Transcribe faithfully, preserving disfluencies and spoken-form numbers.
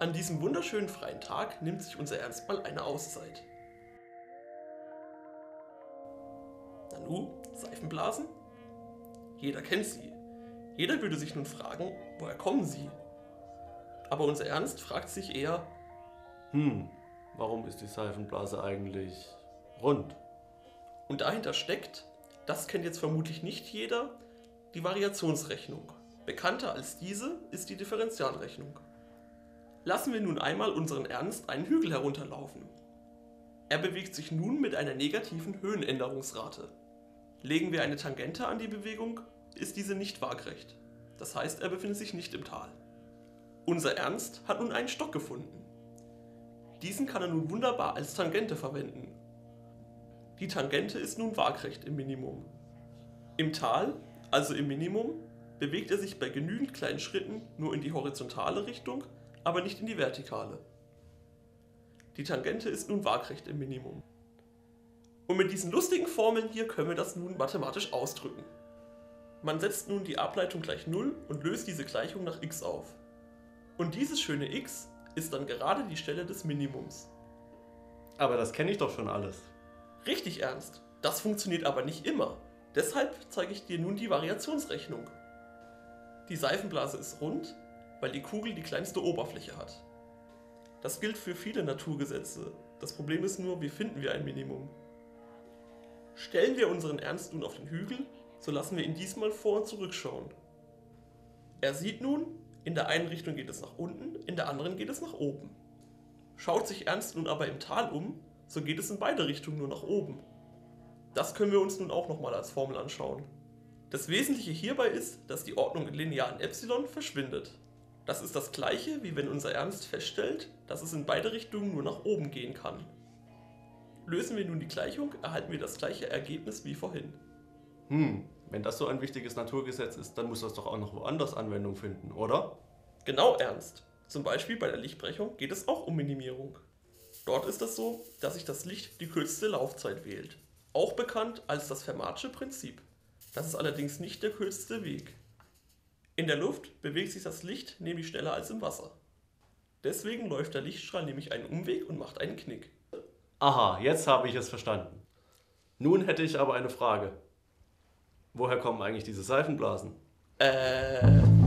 An diesem wunderschönen freien Tag nimmt sich unser Ernst mal eine Auszeit. Nanu, Seifenblasen? Jeder kennt sie. Jeder würde sich nun fragen, woher kommen sie? Aber unser Ernst fragt sich eher, hm, warum ist die Seifenblase eigentlich rund? Und dahinter steckt, das kennt jetzt vermutlich nicht jeder, die Variationsrechnung. Bekannter als diese ist die Differentialrechnung. Lassen wir nun einmal unseren Ernst einen Hügel herunterlaufen. Er bewegt sich nun mit einer negativen Höhenänderungsrate. Legen wir eine Tangente an die Bewegung, ist diese nicht waagrecht. Das heißt, er befindet sich nicht im Tal. Unser Ernst hat nun einen Stock gefunden. Diesen kann er nun wunderbar als Tangente verwenden. Die Tangente ist nun waagrecht im Minimum. Im Tal, also im Minimum, bewegt er sich bei genügend kleinen Schritten nur in die horizontale Richtung, aber nicht in die vertikale. Die Tangente ist nun waagrecht im Minimum. Und mit diesen lustigen Formeln hier können wir das nun mathematisch ausdrücken. Man setzt nun die Ableitung gleich null und löst diese Gleichung nach x auf. Und dieses schöne x ist dann gerade die Stelle des Minimums. Aber das kenne ich doch schon alles. Richtig, Ernst. Das funktioniert aber nicht immer. Deshalb zeige ich dir nun die Variationsrechnung. Die Seifenblase ist rund, weil die Kugel die kleinste Oberfläche hat. Das gilt für viele Naturgesetze. Das Problem ist nur, wie finden wir ein Minimum? Stellen wir unseren Ernst nun auf den Hügel, so lassen wir ihn diesmal vor- und zurückschauen. Er sieht nun, in der einen Richtung geht es nach unten, in der anderen geht es nach oben. Schaut sich Ernst nun aber im Tal um, so geht es in beide Richtungen nur nach oben. Das können wir uns nun auch nochmal als Formel anschauen. Das Wesentliche hierbei ist, dass die Ordnung in linearen Epsilon verschwindet. Das ist das gleiche, wie wenn unser Ernst feststellt, dass es in beide Richtungen nur nach oben gehen kann. Lösen wir nun die Gleichung, erhalten wir das gleiche Ergebnis wie vorhin. Hm, wenn das so ein wichtiges Naturgesetz ist, dann muss das doch auch noch woanders Anwendung finden, oder? Genau, Ernst. Zum Beispiel bei der Lichtbrechung geht es auch um Minimierung. Dort ist es so, dass sich das Licht die kürzeste Laufzeit wählt. Auch bekannt als das Fermatsche Prinzip. Das ist allerdings nicht der kürzeste Weg. In der Luft bewegt sich das Licht nämlich schneller als im Wasser. Deswegen läuft der Lichtstrahl nämlich einen Umweg und macht einen Knick. Aha, jetzt habe ich es verstanden. Nun hätte ich aber eine Frage. Woher kommen eigentlich diese Seifenblasen? Äh...